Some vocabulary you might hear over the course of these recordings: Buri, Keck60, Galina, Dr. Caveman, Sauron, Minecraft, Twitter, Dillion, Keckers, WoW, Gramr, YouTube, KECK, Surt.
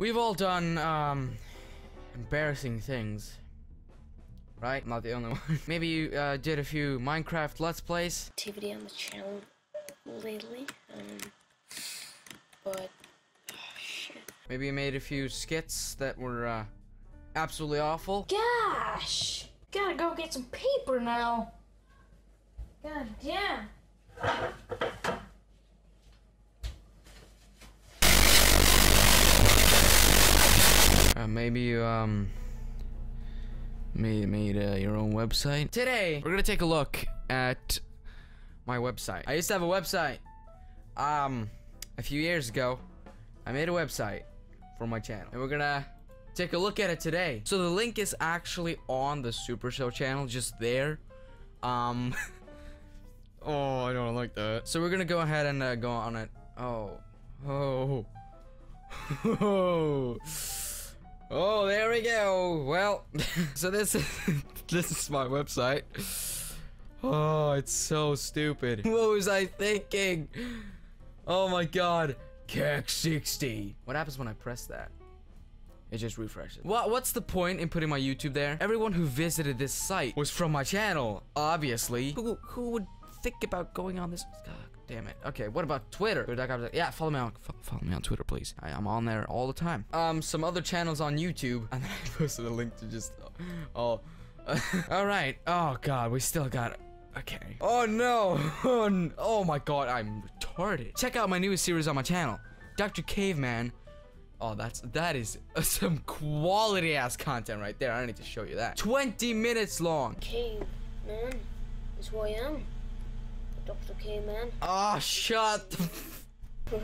We've all done embarrassing things, right? I'm not the only one. Maybe you did a few Minecraft Let's Plays. Activity on the channel lately, but oh, shit. Maybe you made a few skits that were absolutely awful. Gosh, gotta go get some paper now. God damn. Maybe you made your own website. Today we're gonna take a look at my website. I used to have a website a few years ago. I made a website for my channel, and we're gonna take a look at it today. So the link is actually on the Super Show channel, just there. Oh, I don't like that. So we're gonna go ahead and go on it. Oh, there we go. Well, so this is my website. Oh, it's so stupid. What was I thinking? Oh my God, Keck60. What happens when I press that? It just refreshes. What's the point in putting my YouTube there? Everyone who visited this site was from my channel, obviously. Who would think about going on this? God damn it. Okay, what about Twitter? Yeah, follow me on Twitter, please. I'm on there all the time. Some other channels on YouTube, and then I posted a link to just all right. Oh God, we still got it. Okay. Oh no. Oh my God, I'm retarded. Check out my newest series on my channel, Dr. Caveman. Oh, that is some quality ass content right there. I need to show you that. 20 minutes long. Caveman is who I am. Dr. Caveman. Ah, shut. No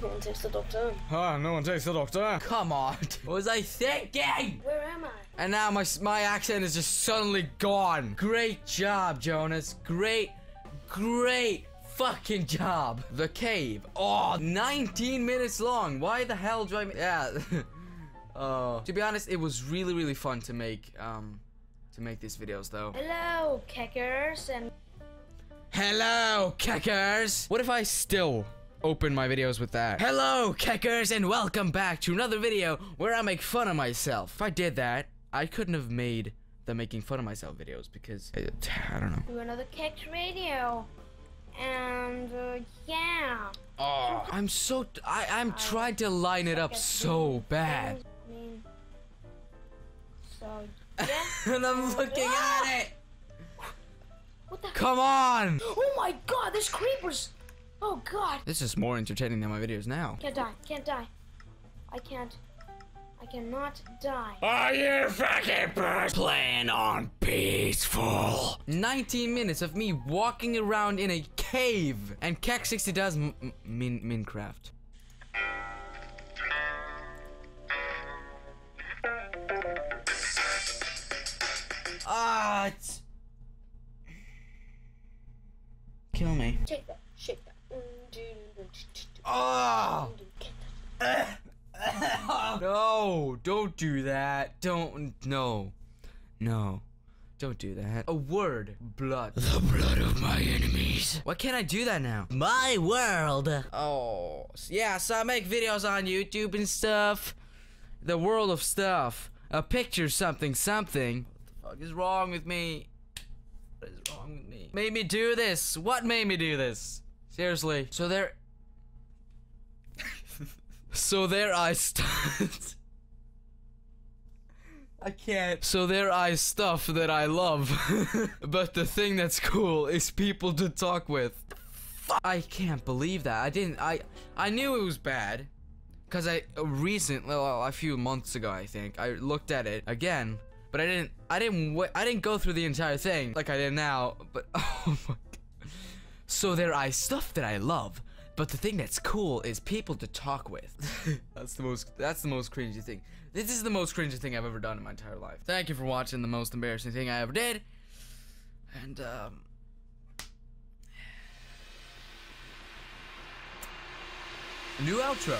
one takes the doctor. No one takes the doctor. Come on. What was I thinking? Where am I? And now my accent is just suddenly gone. Great job, Jonas. Great fucking job. The cave. Oh, 19 minutes long. Why the hell do I? Yeah. Oh. To be honest, it was really fun to make. To make these videos though. Hello, Keckers and. Hello, Keckers! What if I still open my videos with that? Hello, Keckers, and welcome back to another video where I make fun of myself. If I did that, I couldn't have made the making fun of myself videos because, I don't know. Do another Keck radio. And, yeah. Oh, I'm so, I'm trying to line it up so bad. I mean, so, yeah. And I'm looking at it. What the? Come on! Oh my God, there's creepers! Oh God! This is more entertaining than my videos now. Can't die. I cannot die. Are you fucking playing on peaceful? 19 minutes of me walking around in a cave, and Keck60 does Minecraft. Ah! It's kill me. Shake that. Oh! No, don't do that. No, don't do that. A word, blood. The blood of my enemies. Why can't I do that now? My world. Oh, yeah, so I make videos on YouTube and stuff. The world of stuff. A picture something. What the fuck is wrong with me? What is wrong with me? Made me do this. What made me do this? Seriously. So there. So there I stuff that I love. But the thing that's cool is people to talk with. I can't believe that. I knew it was bad. Cause I recently, well, a few months ago, I think I looked at it again. But I didn't go through the entire thing like I did now, but oh my God. So there I stuff that I love, but the thing that's cool is people to talk with. that's the most cringy thing. This is the most cringy thing I've ever done in my entire life. Thank you for watching the most embarrassing thing I ever did. And new outro.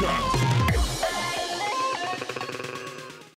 Cut.